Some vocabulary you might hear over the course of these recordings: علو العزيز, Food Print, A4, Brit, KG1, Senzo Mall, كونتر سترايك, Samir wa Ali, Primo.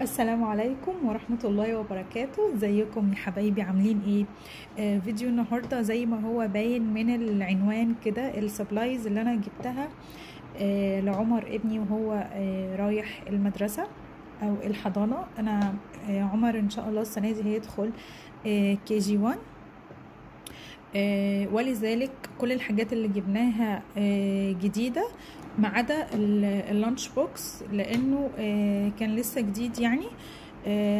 السلام عليكم ورحمة الله وبركاته. ازيكم يا حبايبي؟ عاملين ايه؟ فيديو النهاردة زي ما هو باين من العنوان كده، السبلايز اللي انا جبتها لعمر ابني وهو رايح المدرسة او الحضانة. انا عمر ان شاء الله السنة دي هيدخل KG1، ولذلك كل الحاجات اللي جبناها جديدة ما عدا اللانش بوكس، لانه كان لسه جديد، يعني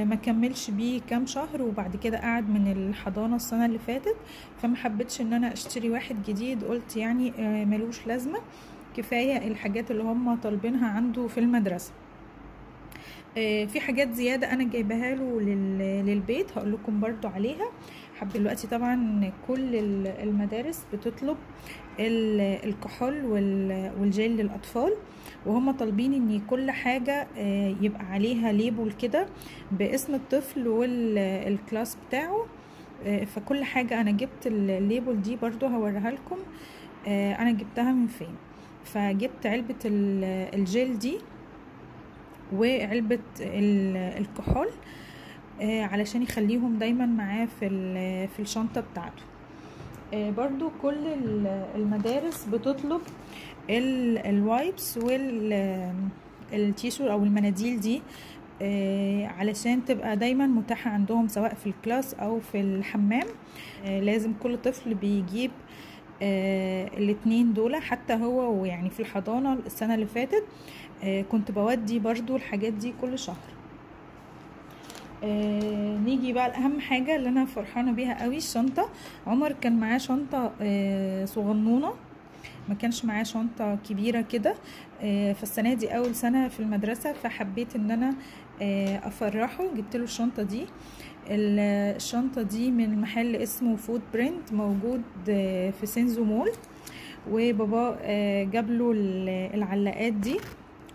ما كملش بيه كام شهر وبعد كده قعد من الحضانة السنة اللي فاتت، فما حبيتش ان انا اشتري واحد جديد، قلت يعني ملوش لازمة، كفاية الحاجات اللي هم طالبينها عنده في المدرسة. في حاجات زيادة انا جايبها له للبيت هقول لكم برضو عليها. حب دلوقتي طبعا كل المدارس بتطلب الكحول والجيل للاطفال، وهم طالبين ان كل حاجة يبقى عليها ليبل كده باسم الطفل والكلاس بتاعه، فكل حاجة انا جبت الليبل دي برضو هوريها لكم انا جبتها من فين. فجبت علبة الجيل دي وعلبة الكحول علشان يخليهم دايما معاه في الشنطة بتاعته. برضو كل المدارس بتطلب الوايبس والتيشور او المناديل دي علشان تبقى دايما متاحة عندهم سواء في الكلاس او في الحمام. لازم كل طفل بيجيب الاتنين دول، حتى هو ويعني في الحضانة السنة اللي فاتت كنت بودي برضو الحاجات دي كل شهر. نيجي بقى لأهم حاجة اللي انا فرحانة بيها قوي، الشنطة. عمر كان معاه شنطة صغنونة، ما كانش معاه شنطة كبيرة كده، فالسنة دي اول سنة في المدرسة، فحبيت ان انا افرحه، جبت له الشنطة دي. الشنطة دي من محل اسمه فود برينت، موجود في سينزو مول، وبابا جاب له العلاقات دي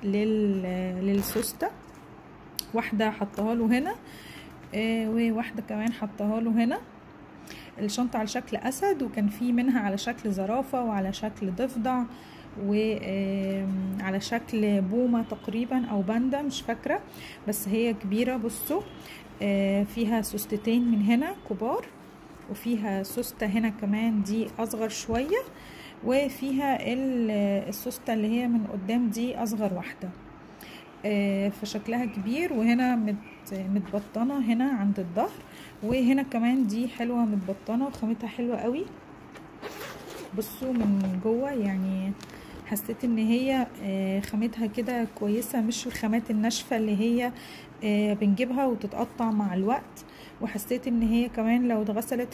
للسوستة، واحدة حطها له هنا وواحدة كمان حطها له هنا. الشنطة على شكل أسد، وكان في منها على شكل زرافة وعلى شكل ضفدع وعلى شكل بومة تقريبا أو باندا، مش فاكرة، بس هي كبيرة. بصوا فيها سوستتين من هنا كبار، وفيها سوستة هنا كمان دي أصغر شوية، وفيها السوستة اللي هي من قدام دي أصغر واحدة، فشكلها كبير، وهنا متبطنة هنا عند الظهر، وهنا كمان دي حلوة متبطنة وخامتها حلوة قوي. بصوا من جوه، يعني حسيت ان هي خامتها كده كويسة، مش الخامات الناشفة اللي هي بنجيبها وتتقطع مع الوقت. وحسيت ان هي كمان لو اتغسلت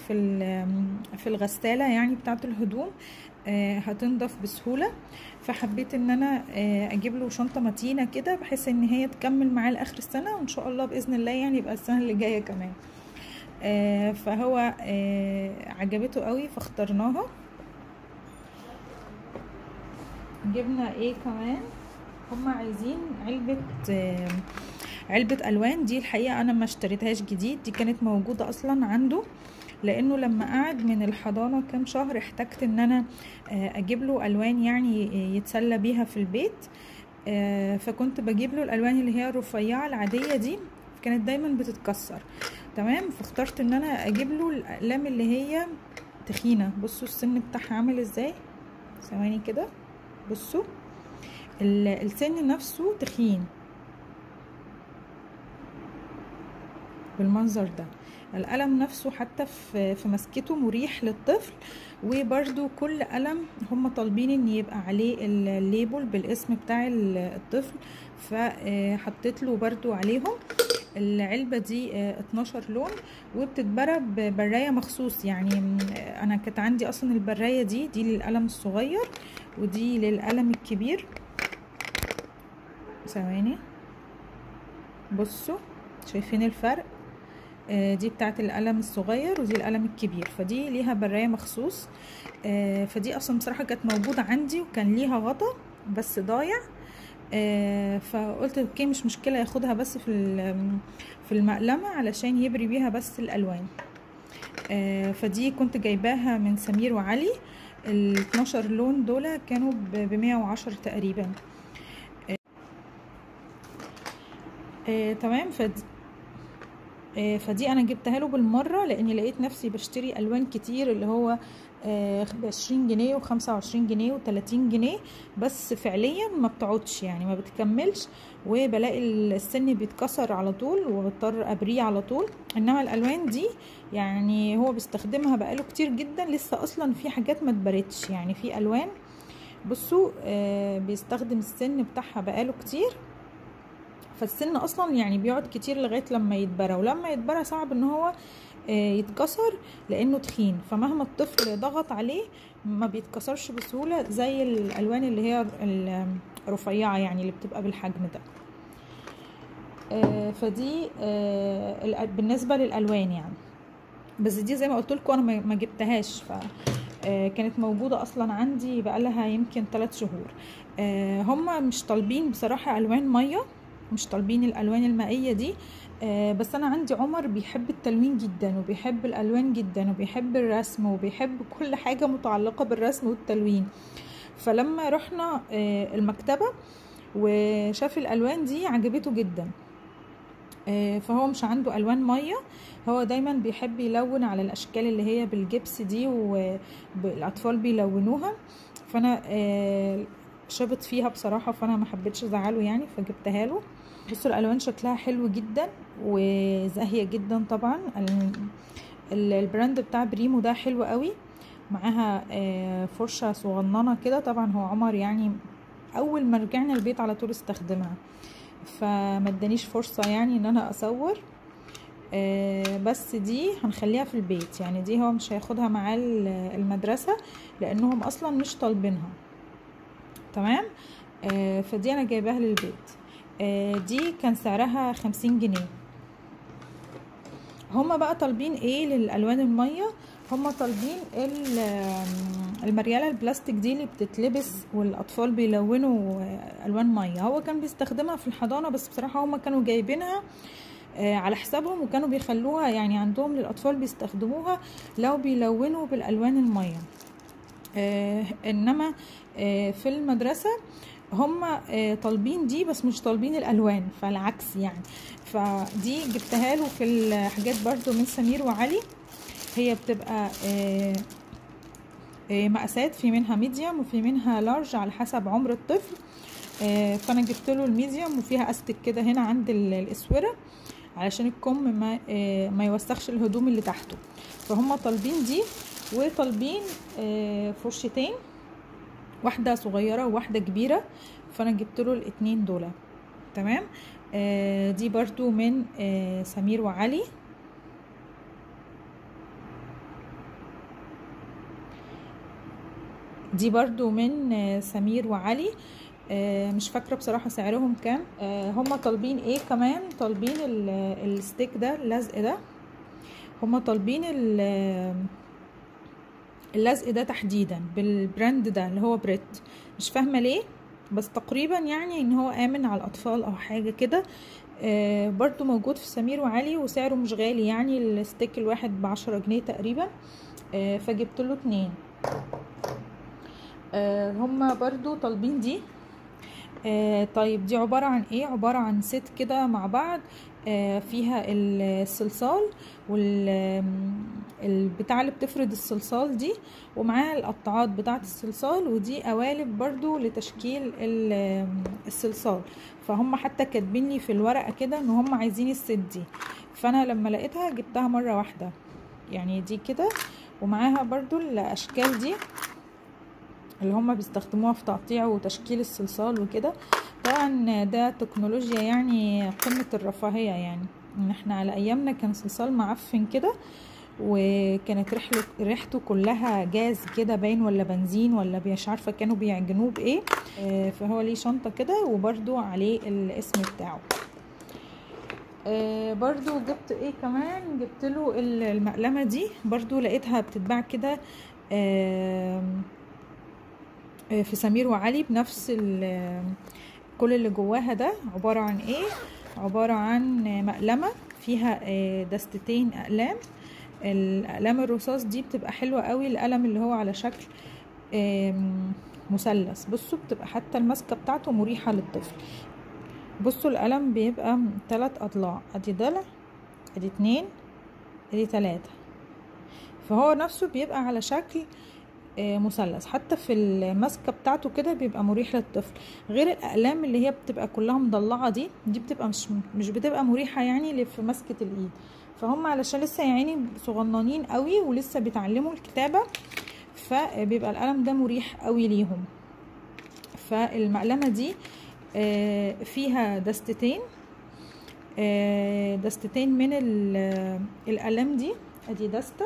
في الغسالة يعني بتاعة الهدوم هتنضف بسهولة، فحبيت ان انا اجيب له شنطة متينة كده بحيث ان هي تكمل معاه لاخر السنة، وان شاء الله باذن الله يعني يبقى السنة اللي جاية كمان. فهو عجبته قوي فاخترناها. جبنا ايه كمان؟ هم عايزين علبة الوان، دي الحقيقة انا ما اشتريتهاش جديد، دي كانت موجودة اصلا عنده، لانه لما قعد من الحضانة كام شهر احتجت ان انا اجيب له الوان يعني يتسلى بيها في البيت، فكنت بجيب له الالوان اللي هي الرفيعة العادية دي، كانت دايما بتتكسر، تمام؟ فاخترت ان انا اجيب له الاقلام اللي هي تخينة. بصوا السن بتاعها عامل ازاي، ثواني كده، بصوا السن نفسه تخين بالمنظر ده، القلم نفسه حتى في مسكته مريح للطفل، وبرده كل قلم هم طالبين ان يبقى عليه الليبل بالاسم بتاع الطفل، فحطيت له برده عليهم. العلبة دي 12 لون، وبتتبرى ببراية مخصوص، يعني انا كانت عندي اصلا البراية دي للقلم الصغير ودي للقلم الكبير. ثواني، بصوا شايفين الفرق؟ دي بتاعت القلم الصغير ودي القلم الكبير، فدي ليها براية مخصوص. فدي اصلا بصراحة كانت موجودة عندي وكان ليها غطا بس ضايع، فقلت اوكي مش مشكلة ياخدها بس في المقلمة علشان يبري بيها بس الالوان. فدي كنت جايباها من سمير وعلي، ال 12 لون دول كانوا ب 110 تقريبا. تمام. فدي انا جبتها له بالمره لاني لقيت نفسي بشتري الوان كتير اللي هو 20 جنيه و25 جنيه و30 جنيه، بس فعليا ما بتقعدش يعني ما بتكملش، وبلاقي السن بيتكسر على طول وبضطر ابريه على طول. انما الالوان دي يعني هو بيستخدمها بقاله كتير جدا، لسه اصلا في حاجات ما اتبرتش. يعني في الوان بصوا بيستخدم السن بتاعها بقاله كتير، فالسن اصلا يعني بيقعد كتير لغايه لما يتبرى، ولما يتبرى صعب ان هو يتكسر لانه تخين، فمهما الطفل ضغط عليه ما بيتكسرش بسهوله زي الالوان اللي هي الرفيعه يعني اللي بتبقى بالحجم ده. فدي بالنسبه للالوان يعني. بس دي زي ما قلت لكم انا ما جبتهاش، ف كانت موجودة اصلا عندي بقالها يمكن 3 شهور. هما مش طالبين بصراحه الوان ميه، مش طالبين الالوان المائيه دي. بس انا عندي عمر بيحب التلوين جدا وبيحب الالوان جدا وبيحب الرسم وبيحب كل حاجه متعلقه بالرسم والتلوين. فلما رحنا المكتبه وشاف الالوان دي عجبته جدا. فهو مش عنده الوان ميه، هو دايما بيحب يلون على الاشكال اللي هي بالجبس دي والاطفال بيلونوها، فانا شبط فيها بصراحه، فانا ما حبيتش ازعله يعني، فجبتها له. بصوا الالوان شكلها حلو جدا وزاهيه جدا. طبعا البراند بتاع بريمو ده حلو قوي، معاها فرشه صغننه كده. طبعا هو عمر يعني اول ما رجعنا البيت على طول استخدمها، فما ادانيش فرصه يعني ان انا اصور. بس دي هنخليها في البيت يعني، دي هو مش هياخدها معاه المدرسه لانهم اصلا مش طالبينها. تمام. فدي انا جايباها للبيت. دي كان سعرها 50 جنيه. هما بقى طالبين ايه للالوان الميه؟ هما طالبين المرياله البلاستيك دي اللي بتتلبس والاطفال بيلونوا الوان ميه. هو كان بيستخدمها في الحضانه، بس بصراحه هما كانوا جايبينها على حسابهم، وكانوا بيخلوها يعني عندهم للاطفال بيستخدموها لو بيلونوا بالالوان الميه. انما في المدرسه هم طالبين دي بس مش طالبين الالوان، فالعكس يعني. فدي جبتها له في الحاجات برده من سمير وعلي. هي بتبقى مقاسات، في منها ميديوم وفي منها لارج على حسب عمر الطفل. فانا جبت له الميديوم، وفيها استك كده هنا عند الاسوره علشان الكم ما يوسخش الهدوم اللي تحته. فهم طالبين دي، وطالبين فرشتين، واحده صغيره وواحده كبيره، فانا جبت له الاثنين دول. تمام. دي برضو من سمير وعلي. دي برضو من سمير وعلي. مش فاكره بصراحه سعرهم كام. هم طالبين ايه كمان؟ طالبين الستيك ده اللزق ده، هم طالبين اللزق ده تحديدا بالبراند ده اللي هو بريت. مش فاهمه ليه، بس تقريبا يعني ان هو امن على الاطفال او حاجه كده. برضو موجود في سمير وعلي وسعره مش غالي يعني، الستيك الواحد ب10 جنيه تقريبا. فجبت له 2. هما برضو طالبين دي. طيب دي عباره عن ايه؟ عباره عن ست كده مع بعض، فيها الصلصال والبتاع اللي بتفرد الصلصال دي، ومعاها القطعات بتاعه الصلصال، ودي قوالب برضو لتشكيل الصلصال. فهم حتى كاتبين لي في الورقه كده ان هم عايزين الست دي، فانا لما لقيتها جبتها مره واحده يعني. دي كده ومعاها برضو الاشكال دي اللي هم بيستخدموها في تقطيع وتشكيل الصلصال وكده. طبعا ده تكنولوجيا يعني قمة الرفاهية يعني. ان احنا على ايامنا كان صلصال معفن كده، وكانت ريحته كلها جاز كده باين، ولا بنزين، ولا مش عارفه كانوا بيعجنوه بايه. فهو ليه شنطة كده وبرده عليه الاسم بتاعه. برده جبت ايه كمان؟ جبت له المقلمة دي، برده لقيتها بتتباع كده في سمير وعلي بنفس كل اللي جواها ده. عبارة عن ايه؟ عبارة عن مقلمة فيها دستتين اقلام. الاقلام الرصاص دي بتبقى حلوة قوي، القلم اللي هو على شكل مثلث. بصوا بتبقى حتى الماسكه بتاعته مريحه للطفل. بصوا القلم بيبقى 3 اضلاع، ادي ضلع، ادي 2، ادي 3، فهو نفسه بيبقى على شكل مثلث. حتى في الماسكه بتاعته كده بيبقى مريح للطفل، غير الاقلام اللي هي بتبقى كلها مضلعه دي بتبقى مش بتبقى مريحه يعني في ماسكه الايد. فهم علشان لسه يا عيني صغننين قوي ولسه بيتعلموا الكتابه، فبيبقى القلم ده مريح قوي ليهم. فالمقلمه دي فيها دستتين، دستتين من القلم دي، ادي دسته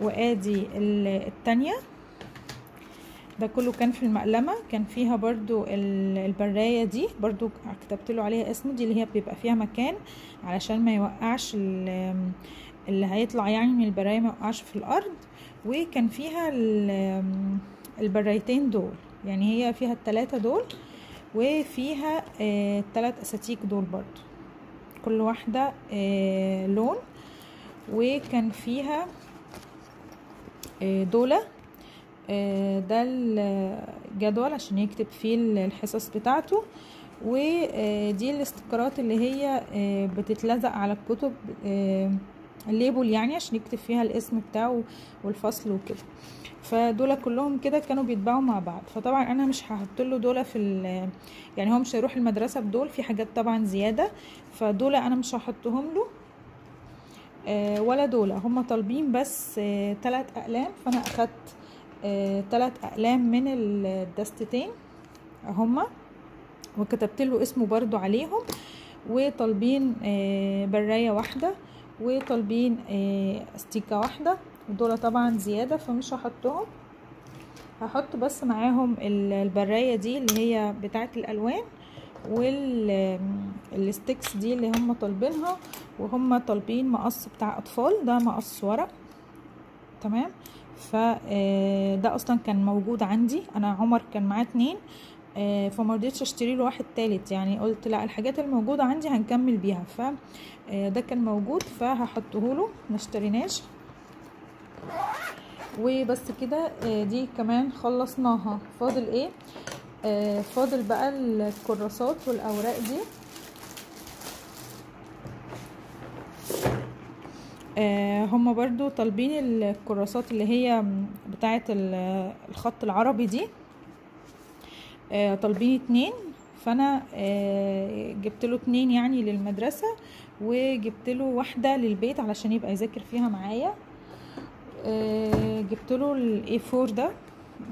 وادي التانية. ده كله كان في المقلمة. كان فيها برضو البراية دي، برضو كتبت له عليها اسمه، دي اللي هي بيبقى فيها مكان علشان ما يوقعش اللي هيطلع يعني من البراية ما يوقعش في الارض. وكان فيها البرايتين دول، يعني هي فيها ال3 دول وفيها ال3 اساتيك دول برضو، كل واحدة لون. وكان فيها دولة، ده الجدول عشان يكتب فيه الحصص بتاعته، ودي الاستيكرات اللي هي بتتلزق على الكتب، الليبل يعني عشان يكتب فيها الاسم بتاعه والفصل وكده. فدول كلهم كده كانوا بيتباعوا مع بعض. فطبعا انا مش هحط له دول في يعني هو مش هيروح المدرسه بدول، في حاجات طبعا زياده، فدول انا مش هحطهم له ولا دول. هم طالبين بس 3 اقلام، فانا اخدت 3 اقلام من الدستتين هما، وكتبت له اسمه برضو عليهم. وطالبين برايه واحده، وطالبين استيكه واحده، ودول طبعا زياده فمش هحطهم، هحط بس معاهم البرايه دي اللي هي بتاعه الالوان، والستيكس دي اللي هم طالبينها. وهم طالبين مقص بتاع اطفال، ده مقص ورق، تمام. فده اصلا كان موجود عندي انا، عمر كان معاه 2، فمرضيتش اشتري له 1 تالت، يعني قلت لا الحاجات الموجوده عندي هنكمل بيها. فده كان موجود فهحطه له، ما اشتريناش. وبس كده دي كمان خلصناها. فاضل ايه؟ فاضل بقى الكراسات والاوراق دي. هم برضو طالبين الكراسات اللي هي بتاعه الخط العربي دي، طالبين 2، فانا جبت له 2 يعني للمدرسه، وجبت له 1 للبيت علشان يبقى يذاكر فيها معايا. جبت له A4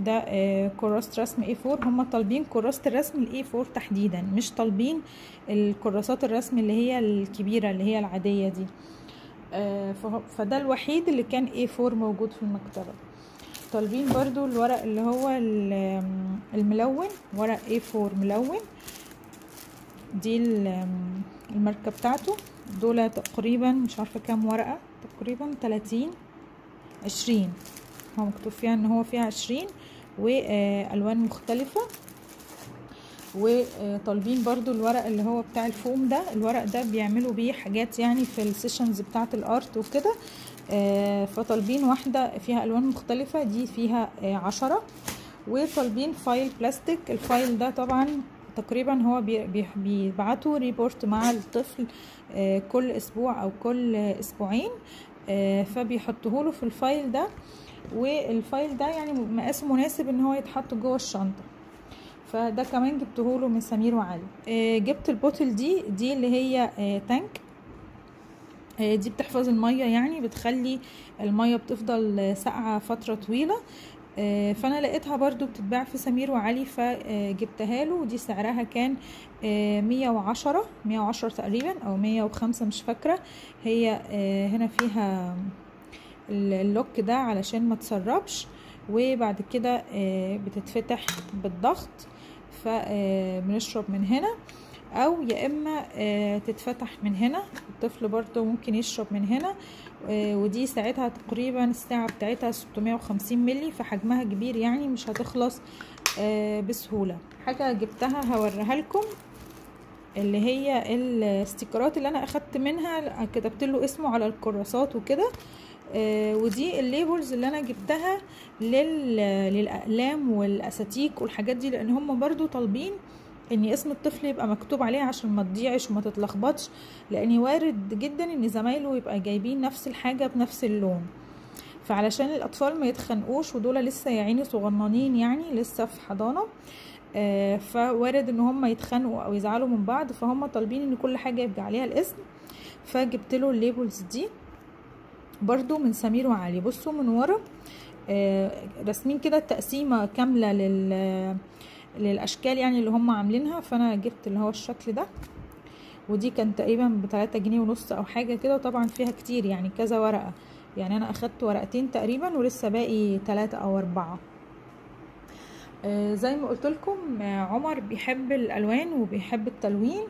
ده كراسة رسم A4. هم طالبين كراسة الرسم A4 تحديدا، مش طالبين الكراسات الرسم اللي هي الكبيرة اللي هي العادية دي. فده الوحيد اللي كان A4 موجود في المكتبة. طالبين برضو الورق اللي هو الملون، ورق A4 ملون، دي الماركة بتاعته. دول تقريبا مش عارفة كام ورقة، تقريبا 20، هو مكتوب فيها ان هو فيها 20، والوان مختلفة. وطالبين برضو الورق اللي هو بتاع الفوم ده، الورق ده بيعملوا بيه حاجات يعني في السيشنز بتاعة الارت وكده. فطالبين 1 فيها الوان مختلفة، دي فيها 10. وطالبين فايل بلاستيك، الفايل ده طبعا تقريبا هو بيبعتوا ريبورت مع الطفل كل اسبوع او كل اسبوعين، فبيحطهوله في الفايل ده. والفايل ده يعني مقاسه مناسب ان هو يتحط جوه الشنطه، فده كمان جبتهوله من سمير وعلي. جبت البوتل دي اللي هي تانك، دي بتحفظ الميه، يعني بتخلي الميه بتفضل ساقعه فتره طويله. فانا لقيتها برضو بتتباع في سمير وعلي، فجبتها له. ودي سعرها كان 110 تقريبا او 105، مش فاكرة. هي هنا فيها اللوك ده علشان ما تسربش، وبعد كده بتتفتح بالضغط، فبنشرب من هنا، او يا اما تتفتح من هنا، الطفل برضو ممكن يشرب من هنا. ودي ساعتها تقريبا الساعه بتاعتها 650 مللي، فحجمها كبير يعني مش هتخلص بسهوله. حاجه جبتها هوريها لكم، اللي هي الاستيكرات اللي انا اخدت منها، كتبت له اسمه على الكراسات وكده. ودي الليبلز اللي انا جبتها للاقلام والاساتيك والحاجات دي، لان هم برضو طالبين ان اسم الطفل يبقى مكتوب عليها عشان ما تضيعش وما تتلخبطش، لان وارد جدا ان زمايله يبقى جايبين نفس الحاجه بنفس اللون، فعلشان الاطفال ما يتخنقوش، ودول لسه يا عيني صغننين يعني لسه في حضانه، فوارد ان هم يتخانقوا او يزعلوا من بعض، فهم طالبين ان كل حاجه يبقى عليها الاسم. فجبت له الليبلز دي برضو من سمير وعلي. بصوا من ورا رسمين كده التقسيمه كامله للاشكال يعني اللي هم عاملينها، فانا جبت اللي هو الشكل ده، ودي كان تقريبا ب3.5 جنيه او حاجه كده، طبعا فيها كتير يعني كذا ورقه، يعني انا اخدت ورقتين تقريبا ولسه باقي 3 أو 4. زي ما قلت لكم عمر بيحب الالوان وبيحب التلوين،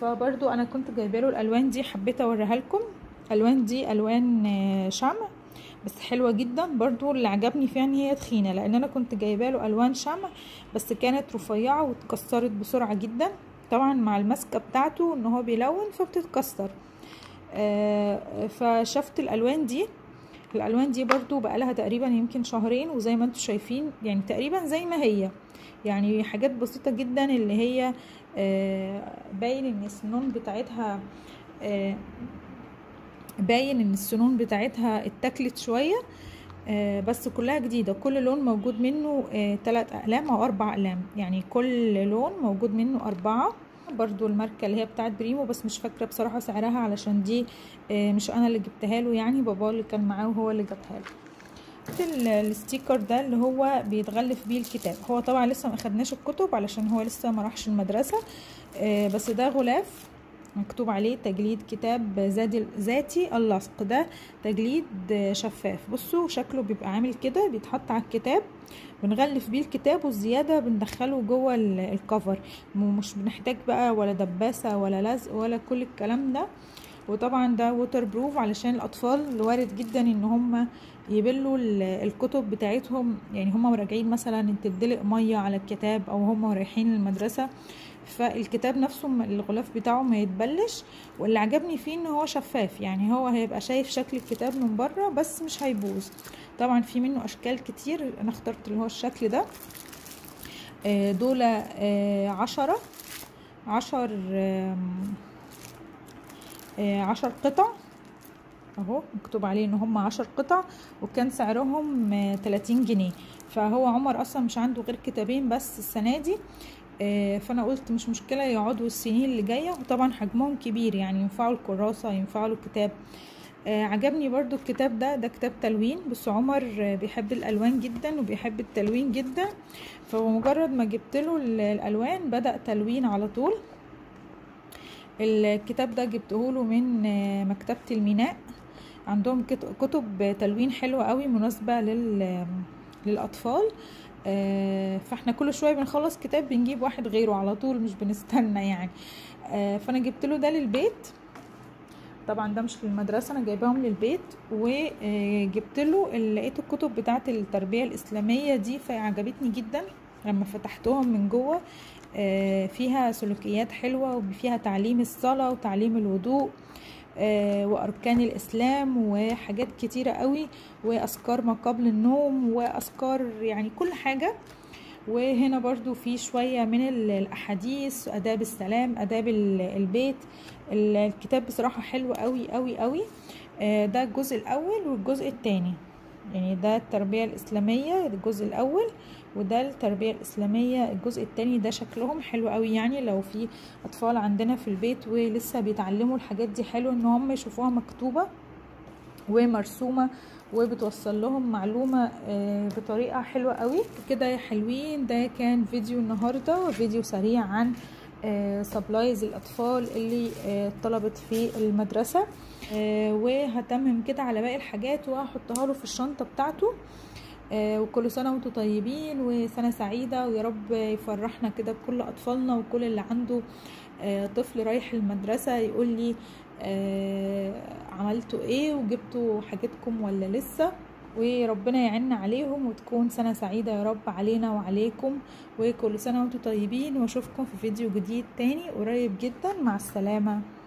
فبرضو انا كنت جايبه له الالوان دي، حبيت اوريها لكم. الالوان دي الوان شمع بس حلوه جدا، برضو اللي عجبني فيها ان هي تخينه، لان انا كنت جايبه له الوان شمع بس كانت رفيعه واتكسرت بسرعه جدا، طبعا مع المسكه بتاعته ان هو بيلون فبتتكسر. فشفت الالوان دي برضو بقالها تقريبا يمكن شهرين، وزي ما انتم شايفين يعني تقريبا زي ما هي، يعني حاجات بسيطه جدا اللي هي باين ان السنون بتاعتها اتاكلت شويه، بس كلها جديده، كل لون موجود منه 3 أقلام أو 4 أقلام، يعني كل لون موجود منه 4. برضو الماركه اللي هي بتاعت بريمو، بس مش فاكره بصراحه سعرها علشان دي مش انا اللي جبتها له، يعني بابا اللي كان معاه وهو اللي جابها له. الستيكر ده اللي هو بيتغلف بيه الكتاب، هو طبعا لسه ما اخدناش الكتب علشان هو لسه ما راحش المدرسه، بس ده غلاف مكتوب عليه تجليد كتاب ذاتي اللصق، ده تجليد شفاف. بصوا شكله بيبقى عامل كده، بيتحط على الكتاب، بنغلف بيه الكتاب والزياده بندخله جوه الكفر، مش بنحتاج بقى ولا دباسه ولا لزق ولا كل الكلام ده. وطبعا ده ووتر بروف علشان الاطفال وارد جدا ان هم يبلوا الكتب بتاعتهم، يعني هم راجعين مثلا تدلق ميه على الكتاب او هم رايحين المدرسه، فالكتاب نفسه الغلاف بتاعه ما يتبلش. واللي عجبني فيه ان هو شفاف، يعني هو هيبقى شايف شكل الكتاب من بره بس مش هيبوظ. طبعا في منه اشكال كتير، انا اخترت اللي هو الشكل ده، دول 10 قطع اهو، مكتوب عليه ان هم 10 قطع، وكان سعرهم 30 جنيه. فهو عمر اصلا مش عنده غير كتابين بس السنه دي، فانا قلت مش مشكله يقعدوا السنين اللي جايه، وطبعا حجمهم كبير يعني ينفعوا الكراسه ينفعوا الكتاب. عجبني برضو الكتاب ده، ده كتاب تلوين، بس عمر بيحب الالوان جدا وبيحب التلوين جدا، فمجرد ما جبت له الالوان بدا تلوين على طول. الكتاب ده جبته له من مكتبه الميناء، عندهم كتب تلوين حلوه قوي مناسبه للاطفال، فاحنا كل شويه بنخلص كتاب بنجيب واحد غيره على طول، مش بنستنى يعني. فانا جبت له ده للبيت، طبعا ده مش للمدرسه، انا جايباهم للبيت. وجبت له لقيت الكتب بتاعه التربيه الاسلاميه دي، فعجبتني جدا لما فتحتهم من جوه، فيها سلوكيات حلوه وفيها تعليم الصلاه وتعليم الوضوء واركان الاسلام وحاجات كتيره قوي، واذكار ما قبل النوم واذكار يعني كل حاجه. وهنا برضو في شويه من الاحاديث، اداب السلام، اداب البيت. الكتاب بصراحه حلو قوي قوي قوي. ده الجزء الاول والجزء الثاني، يعني ده التربيه الاسلاميه الجزء الاول، وده التربيه الاسلاميه الجزء الثاني. ده شكلهم حلو قوي، يعني لو في اطفال عندنا في البيت ولسه بيتعلموا الحاجات دي حلو ان هم يشوفوها مكتوبه ومرسومه وبتوصل لهم معلومه بطريقه حلوه قوي كده. يا حلوين، ده كان فيديو النهارده، فيديو سريع عن سبلايز الاطفال اللي طلبت في المدرسه، وهتمم كده على باقي الحاجات وهحطها له في الشنطه بتاعته. وكل سنه وانتم طيبين وسنه سعيده، ويا رب يفرحنا كده بكل اطفالنا، وكل اللي عنده طفل رايح المدرسه يقول لي عملتوا ايه وجبتوا حاجتكم ولا لسه، وربنا يعيننا عليهم وتكون سنه سعيده يا رب علينا وعليكم. وكل سنه وانتم طيبين، واشوفكم في فيديو جديد تاني قريب جدا. مع السلامه.